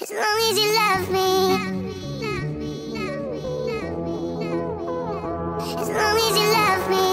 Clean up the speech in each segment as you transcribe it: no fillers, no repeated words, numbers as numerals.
as long as you love me, as long as you love me.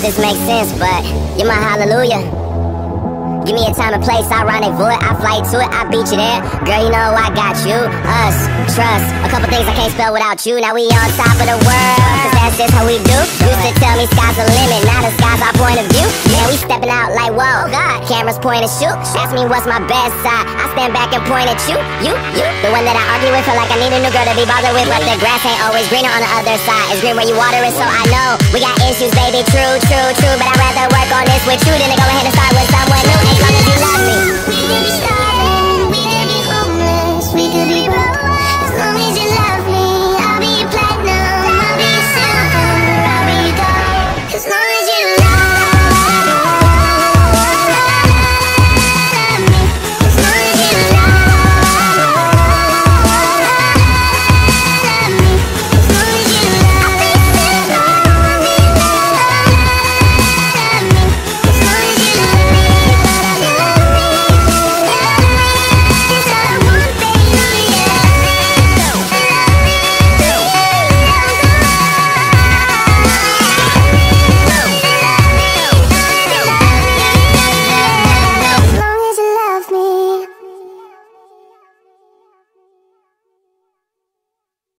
This makes sense, but you're my hallelujah. Give me a time and place, ironic void, I fly to it, I beat you there. Girl, you know I got you, us, trust. A couple things I can't spell without you. Now we on top of the world, cause that's just how we do. Used to tell me sky's the limit, now the sky's our point of view. Man, we stepping out like, whoa, God. Cameras point and shoot. Ask me what's my best side, I stand back and point at you. You, the one that I argue with, feel like I need a new girl to be bothered with. But the grass ain't always greener on the other side. It's green where you water it, so I know we got issues, baby, true. But I'd rather work on this with you than to go ahead and start with someone new. As long as you love me, we could be starving, we could be homeless, we could be broke.